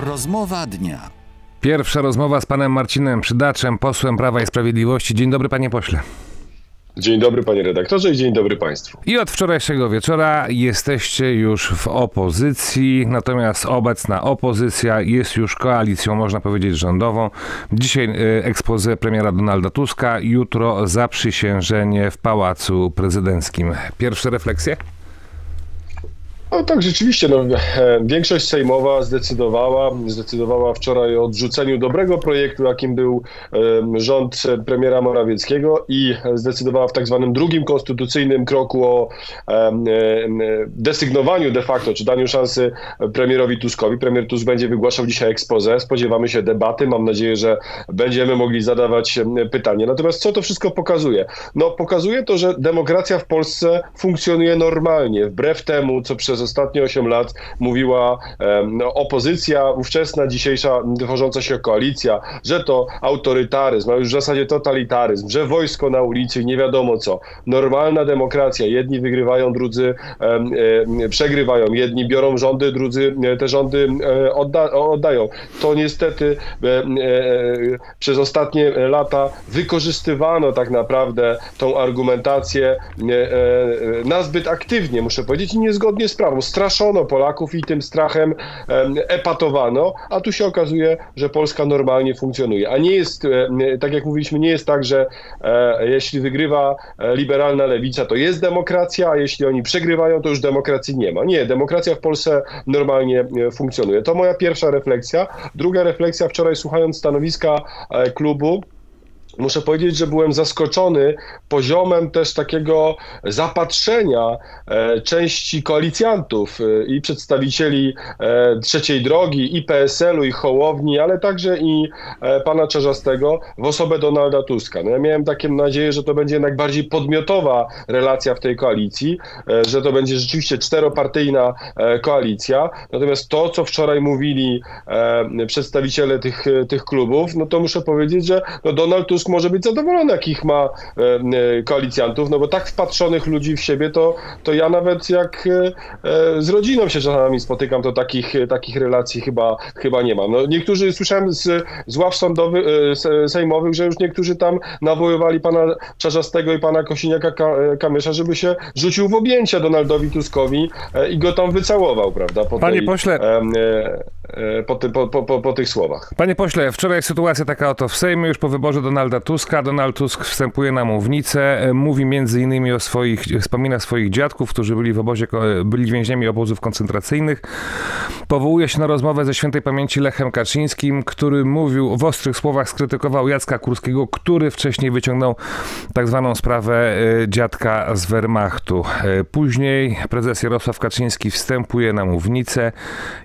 Rozmowa dnia. Pierwsza rozmowa z panem Marcinem Przydaczem, posłem Prawa i Sprawiedliwości. Dzień dobry, panie pośle. Dzień dobry, panie redaktorze, i dzień dobry państwu. I od wczorajszego wieczora jesteście już w opozycji, natomiast obecna opozycja jest już koalicją, można powiedzieć, rządową. Dzisiaj exposé premiera Donalda Tuska, jutro zaprzysiężenie w Pałacu Prezydenckim. Pierwsze refleksje? No tak, rzeczywiście. No, większość sejmowa zdecydowała wczoraj o odrzuceniu dobrego projektu, jakim był rząd premiera Morawieckiego, i zdecydowała w tak zwanym drugim konstytucyjnym kroku o desygnowaniu de facto, czy daniu szansy premierowi Tuskowi. Premier Tusk będzie wygłaszał dzisiaj exposé. Spodziewamy się debaty. Mam nadzieję, że będziemy mogli zadawać pytania. Natomiast co to wszystko pokazuje? No, pokazuje to, że demokracja w Polsce funkcjonuje normalnie, wbrew temu, co przez ostatnie 8 lat mówiła opozycja ówczesna, dzisiejsza tworząca się koalicja, że to autorytaryzm, a już w zasadzie totalitaryzm, że wojsko na ulicy i nie wiadomo co. Normalna demokracja, jedni wygrywają, drudzy przegrywają, jedni biorą rządy, drudzy te rządy oddają. To niestety przez ostatnie lata wykorzystywano tak naprawdę tą argumentację nazbyt aktywnie, muszę powiedzieć, i niezgodnie z prawą. Straszono Polaków i tym strachem epatowano, a tu się okazuje, że Polska normalnie funkcjonuje. A nie jest, tak jak mówiliśmy, nie jest tak, że jeśli wygrywa liberalna lewica, to jest demokracja, a jeśli oni przegrywają, to już demokracji nie ma. Nie, demokracja w Polsce normalnie funkcjonuje. To moja pierwsza refleksja. Druga refleksja, wczoraj słuchając stanowiska klubu, muszę powiedzieć, że byłem zaskoczony poziomem też takiego zapatrzenia części koalicjantów i przedstawicieli Trzeciej Drogi, i PSL-u, i Hołowni, ale także i pana Czarzastego w osobę Donalda Tuska. No ja miałem taką nadzieję, że to będzie jednak bardziej podmiotowa relacja w tej koalicji, że to będzie rzeczywiście czteropartyjna koalicja. Natomiast to, co wczoraj mówili przedstawiciele tych klubów, no to muszę powiedzieć, że no Donald Tusk może być zadowolony, jakich ma koalicjantów, no bo tak wpatrzonych ludzi w siebie, to ja nawet jak z rodziną się czasami spotykam, to takich relacji chyba nie mam. No niektórzy, słyszałem z ław sejmowych, że już niektórzy tam nawoływali pana Czarzastego i pana Kosiniaka-Kamysza, żeby się rzucił w objęcia Donaldowi Tuskowi i go tam wycałował, prawda? Panie pośle... Po tych słowach. Panie pośle, wczoraj sytuacja taka oto w Sejmie, już po wyborze Donalda Tuska. Donald Tusk wstępuje na mównicę, mówi między innymi o wspomina swoich dziadków, którzy byli w obozie, byli więźniami obozów koncentracyjnych. Powołuje się na rozmowę ze świętej pamięci Lechem Kaczyńskim, który mówił, w ostrych słowach skrytykował Jacka Kurskiego, który wcześniej wyciągnął tak zwaną sprawę dziadka z Wehrmachtu. Później prezes Jarosław Kaczyński wstępuje na mównicę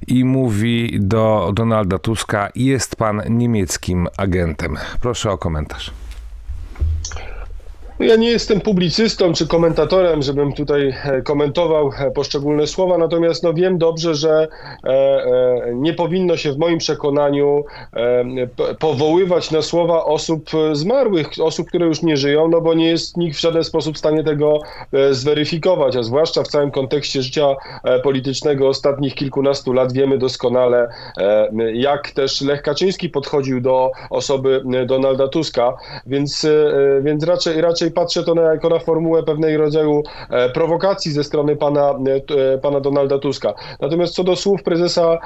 i mówi do Donalda Tuska: jest pan niemieckim agentem. Proszę o komentarz. Ja nie jestem publicystą czy komentatorem, żebym tutaj komentował poszczególne słowa, natomiast no wiem dobrze, że nie powinno się w moim przekonaniu powoływać na słowa osób zmarłych, osób, które już nie żyją, no bo nie jest nikt w żaden sposób w stanie tego zweryfikować, a zwłaszcza w całym kontekście życia politycznego ostatnich kilkunastu lat wiemy doskonale, jak też Lech Kaczyński podchodził do osoby Donalda Tuska, więc raczej patrzę to jako na formułę pewnego rodzaju prowokacji ze strony pana Donalda Tuska. Natomiast co do słów prezesa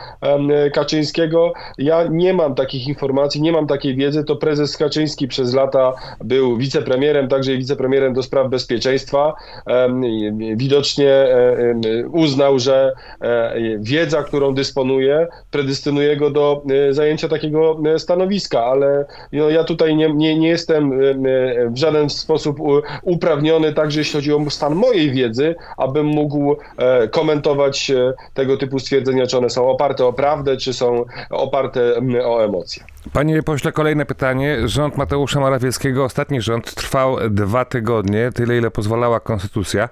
Kaczyńskiego, ja nie mam takich informacji, nie mam takiej wiedzy. To prezes Kaczyński przez lata był wicepremierem, także i wicepremierem do spraw bezpieczeństwa. Widocznie uznał, że wiedza, którą dysponuje, predestynuje go do zajęcia takiego stanowiska, ale no, ja tutaj nie jestem w żaden sposób uprawniony, także jeśli chodzi o stan mojej wiedzy, abym mógł komentować tego typu stwierdzenia, czy one są oparte o prawdę, czy są oparte o emocje. Panie pośle, kolejne pytanie. Rząd Mateusza Morawieckiego, ostatni rząd, trwał 2 tygodnie, tyle ile pozwalała konstytucja.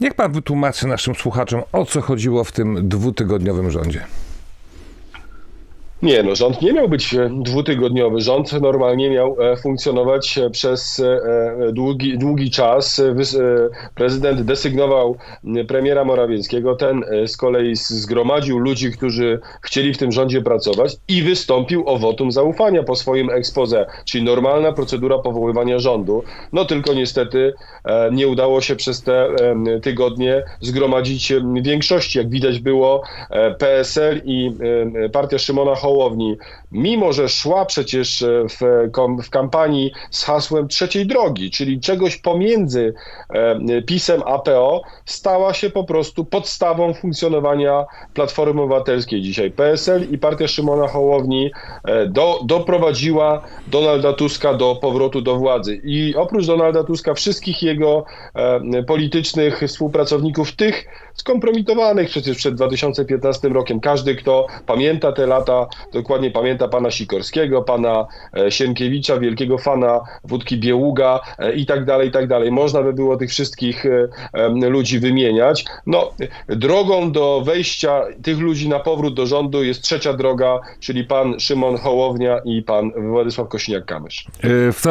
Niech pan wytłumaczy naszym słuchaczom, o co chodziło w tym 2-tygodniowym rządzie. Nie, no rząd nie miał być dwutygodniowy. Rząd normalnie miał funkcjonować przez długi czas. Prezydent desygnował premiera Morawieckiego. Ten z kolei zgromadził ludzi, którzy chcieli w tym rządzie pracować i wystąpił o wotum zaufania po swoim exposé, czyli normalna procedura powoływania rządu. No tylko niestety nie udało się przez te tygodnie zgromadzić większości. Jak widać było, PSL i partia Szymona Hołowni, mimo że szła przecież w kampanii z hasłem Trzeciej Drogi, czyli czegoś pomiędzy PiS-em a PO, stała się po prostu podstawą funkcjonowania Platformy Obywatelskiej dzisiaj. PSL i partia Szymona Hołowni doprowadziła Donalda Tuska do powrotu do władzy. I oprócz Donalda Tuska wszystkich jego politycznych współpracowników, tych skompromitowanych przecież przed 2015 rokiem. Każdy, kto pamięta te lata, dokładnie pamięta pana Sikorskiego, pana Siemkiewicza, wielkiego fana wódki Bieługa i tak dalej, i tak dalej. Można by było tych wszystkich ludzi wymieniać. No, drogą do wejścia tych ludzi na powrót do rządu jest Trzecia Droga, czyli pan Szymon Hołownia i pan Władysław Kosiniak-Kamysz.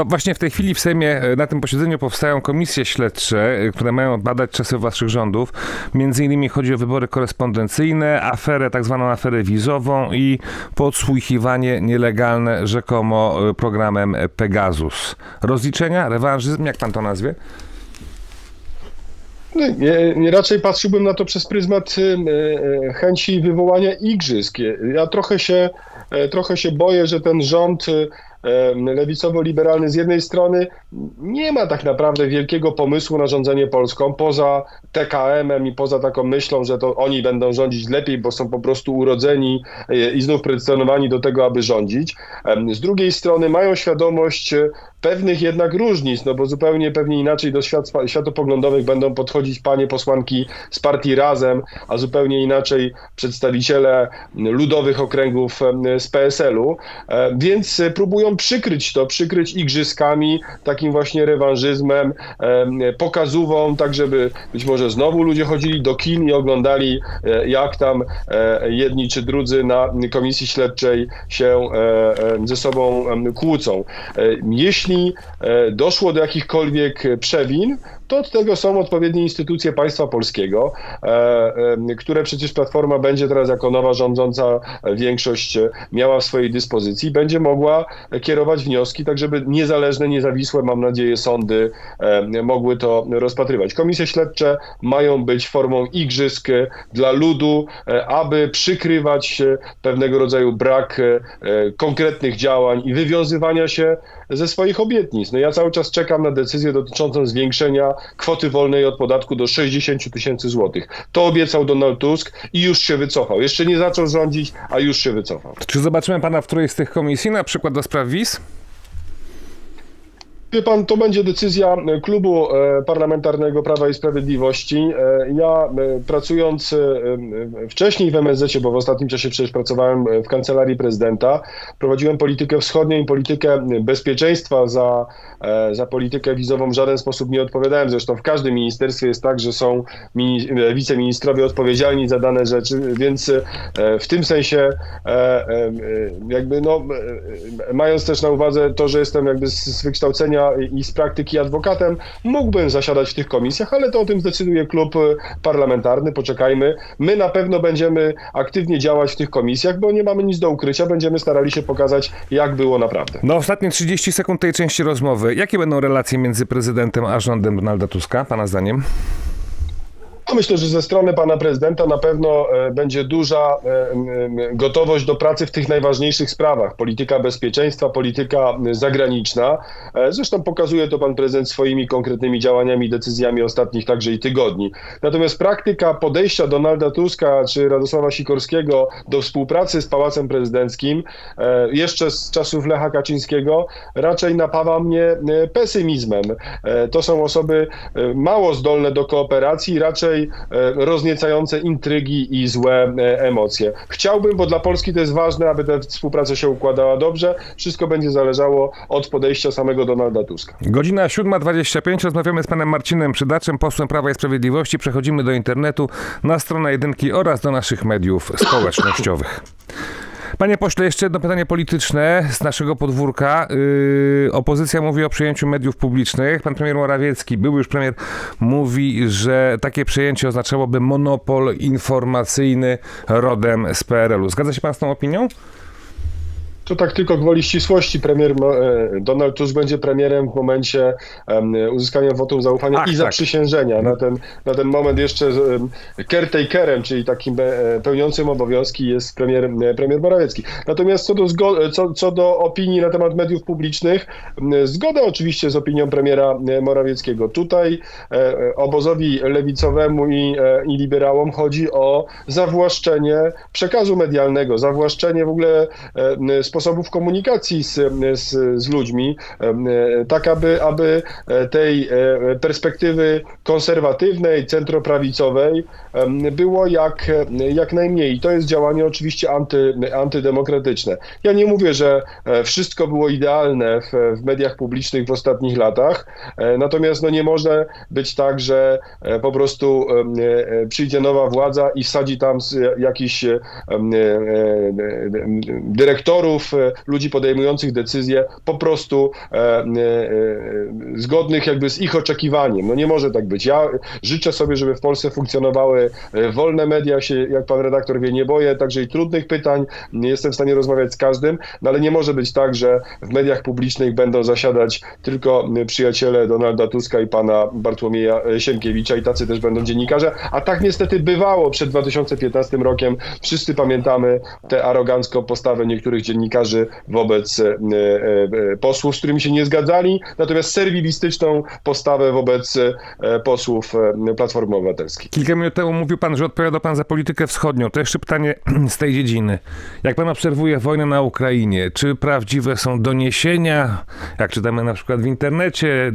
Właśnie w tej chwili w Sejmie na tym posiedzeniu powstają komisje śledcze, które mają badać czasy waszych rządów. Między innymi chodzi o wybory korespondencyjne, aferę, tak zwaną aferę wizową i podsłuchiwanie nielegalne rzekomo programem Pegasus. Rozliczenia? Rewanżyzm? Jak pan to nazwie? Raczej patrzyłbym na to przez pryzmat chęci wywołania igrzysk. Ja trochę się boję, że ten rząd lewicowo-liberalny z jednej strony nie ma tak naprawdę wielkiego pomysłu na rządzenie Polską, poza TKM-em i poza taką myślą, że to oni będą rządzić lepiej, bo są po prostu urodzeni i znów predysponowani do tego, aby rządzić. Z drugiej strony mają świadomość pewnych jednak różnic, no bo zupełnie pewnie inaczej do światopoglądowych będą podchodzić panie posłanki z partii Razem, a zupełnie inaczej przedstawiciele ludowych okręgów z PSL-u, więc próbują przykryć igrzyskami, takim właśnie rewanżyzmem, pokazówą, tak żeby być może znowu ludzie chodzili do kin i oglądali, jak tam jedni czy drudzy na komisji śledczej się ze sobą kłócą. Jeśli doszło do jakichkolwiek przewin, to od tego są odpowiednie instytucje państwa polskiego, które przecież Platforma będzie teraz jako nowa rządząca większość miała w swojej dyspozycji, będzie mogła kierować wnioski, tak żeby niezależne, niezawisłe, mam nadzieję, sądy mogły to rozpatrywać. Komisje śledcze mają być formą igrzysk dla ludu, aby przykrywać pewnego rodzaju brak konkretnych działań i wywiązywania się ze swoich obietnic. No ja cały czas czekam na decyzję dotyczącą zwiększenia kwoty wolnej od podatku do 60 000 złotych. To obiecał Donald Tusk i już się wycofał. Jeszcze nie zaczął rządzić, a już się wycofał. Czy zobaczymy pana w którejś z tych komisji, na przykład do spraw wiz? Wie pan, to będzie decyzja Klubu Parlamentarnego Prawa i Sprawiedliwości. Ja pracując wcześniej w MSZ, bo w ostatnim czasie przecież pracowałem w Kancelarii Prezydenta, prowadziłem politykę wschodnią i politykę bezpieczeństwa. Za politykę wizową w żaden sposób nie odpowiadałem. Zresztą w każdym ministerstwie jest tak, że są wiceministrowie odpowiedzialni za dane rzeczy, więc w tym sensie jakby no, mając też na uwadze to, że jestem jakby z wykształcenia i z praktyki adwokatem, mógłbym zasiadać w tych komisjach, ale to o tym zdecyduje klub parlamentarny, poczekajmy. My na pewno będziemy aktywnie działać w tych komisjach, bo nie mamy nic do ukrycia, będziemy starali się pokazać, jak było naprawdę. No ostatnie 30 sekund tej części rozmowy. Jakie będą relacje między prezydentem a rządem Donalda Tuska, pana zdaniem? Myślę, że ze strony pana prezydenta na pewno będzie duża gotowość do pracy w tych najważniejszych sprawach. Polityka bezpieczeństwa, polityka zagraniczna. Zresztą pokazuje to pan prezydent swoimi konkretnymi działaniami, decyzjami ostatnich także i tygodni. Natomiast praktyka podejścia Donalda Tuska czy Radosława Sikorskiego do współpracy z Pałacem Prezydenckim jeszcze z czasów Lecha Kaczyńskiego raczej napawa mnie pesymizmem. To są osoby mało zdolne do kooperacji, raczej rozniecające intrygi i złe emocje. Chciałbym, bo dla Polski to jest ważne, aby ta współpraca się układała dobrze. Wszystko będzie zależało od podejścia samego Donalda Tuska. Godzina 7:25. Rozmawiamy z panem Marcinem Przydaczem, posłem Prawa i Sprawiedliwości. Przechodzimy do internetu, na stronę Jedynki oraz do naszych mediów społecznościowych. Panie pośle, jeszcze jedno pytanie polityczne z naszego podwórka. Opozycja mówi o przejęciu mediów publicznych. Pan premier Morawiecki, były już premier, mówi, że takie przejęcie oznaczałoby monopol informacyjny rodem z PRL-u. Zgadza się pan z tą opinią? To tak tylko gwoli ścisłości. Premier Donald Tusk będzie premierem w momencie uzyskania wotum zaufania i zaprzysiężenia. Tak. Na ten moment jeszcze caretakerem, czyli takim pełniącym obowiązki jest premier Morawiecki. Natomiast co do opinii na temat mediów publicznych, zgoda oczywiście z opinią premiera Morawieckiego. Tutaj obozowi lewicowemu i liberałom chodzi o zawłaszczenie przekazu medialnego, zawłaszczenie w ogóle sposobów komunikacji z ludźmi, tak aby tej perspektywy konserwatywnej, centroprawicowej było jak najmniej. To jest działanie oczywiście antydemokratyczne. Ja nie mówię, że wszystko było idealne w mediach publicznych w ostatnich latach, natomiast no nie może być tak, że po prostu przyjdzie nowa władza i wsadzi tam jakiś dyrektorów, ludzi podejmujących decyzje po prostu zgodnych jakby z ich oczekiwaniem. No nie może tak być. Ja życzę sobie, żeby w Polsce funkcjonowały wolne media. Ja się, jak pan redaktor wie, nie boję także i trudnych pytań. Jestem w stanie rozmawiać z każdym, no ale nie może być tak, że w mediach publicznych będą zasiadać tylko przyjaciele Donalda Tuska i pana Bartłomieja Siemkiewicza i tacy też będą dziennikarze. A tak niestety bywało przed 2015 rokiem. Wszyscy pamiętamy tę arogancką postawę niektórych dziennikarzy wobec posłów, z którymi się nie zgadzali, natomiast serwilistyczną postawę wobec posłów Platformy Obywatelskiej. Kilka minut temu mówił pan, że odpowiada pan za politykę wschodnią. To jeszcze pytanie z tej dziedziny. Jak pan obserwuje wojnę na Ukrainie, czy prawdziwe są doniesienia, jak czytamy na przykład w internecie,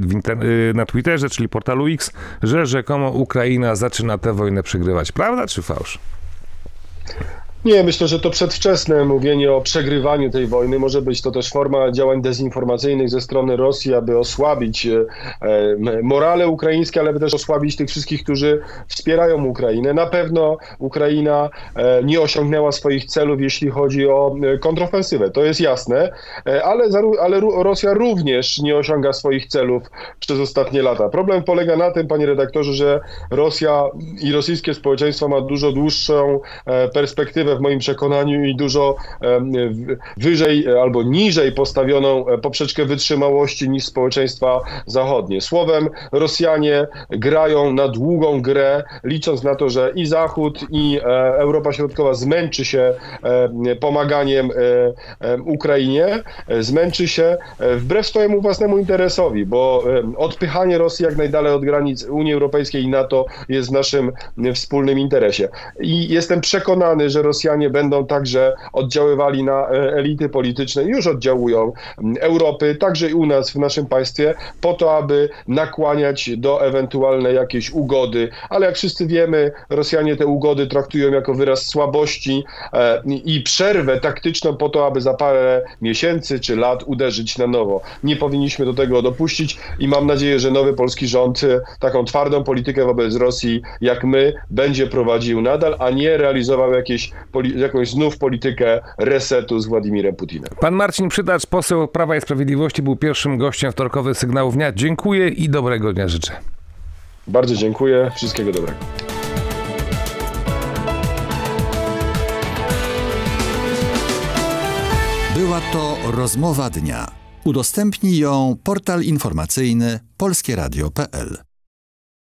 na Twitterze, czyli portalu X, że rzekomo Ukraina zaczyna tę wojnę przegrywać? Prawda czy fałsz? Nie, myślę, że to przedwczesne mówienie o przegrywaniu tej wojny. Może być to też forma działań dezinformacyjnych ze strony Rosji, aby osłabić morale ukraińskie, ale też osłabić tych wszystkich, którzy wspierają Ukrainę. Na pewno Ukraina nie osiągnęła swoich celów, jeśli chodzi o kontrofensywę. To jest jasne, ale Rosja również nie osiąga swoich celów przez ostatnie lata. Problem polega na tym, panie redaktorze, że Rosja i rosyjskie społeczeństwo ma dużo dłuższą perspektywę w moim przekonaniu i dużo wyżej albo niżej postawioną poprzeczkę wytrzymałości niż społeczeństwa zachodnie. Słowem, Rosjanie grają na długą grę, licząc na to, że i Zachód, i Europa Środkowa zmęczy się pomaganiem Ukrainie, zmęczy się wbrew swojemu własnemu interesowi, bo odpychanie Rosji jak najdalej od granic Unii Europejskiej i NATO jest w naszym wspólnym interesie. I jestem przekonany, że Rosjanie będą także oddziaływali na elity polityczne, już oddziałują Europy, także i u nas, w naszym państwie, po to, aby nakłaniać do ewentualnej jakiejś ugody. Ale jak wszyscy wiemy, Rosjanie te ugody traktują jako wyraz słabości i przerwę taktyczną po to, aby za parę miesięcy czy lat uderzyć na nowo. Nie powinniśmy do tego dopuścić i mam nadzieję, że nowy polski rząd taką twardą politykę wobec Rosji, jak my, będzie prowadził nadal, a nie realizował jakąś znów politykę resetu z Władimirem Putinem. Pan Marcin Przydacz, poseł Prawa i Sprawiedliwości, był pierwszym gościem wtorkowych Sygnałów Dnia. Dziękuję i dobrego dnia życzę. Bardzo dziękuję. Wszystkiego dobrego. Była to rozmowa dnia. Udostępnij ją portal informacyjny polskieradio.pl.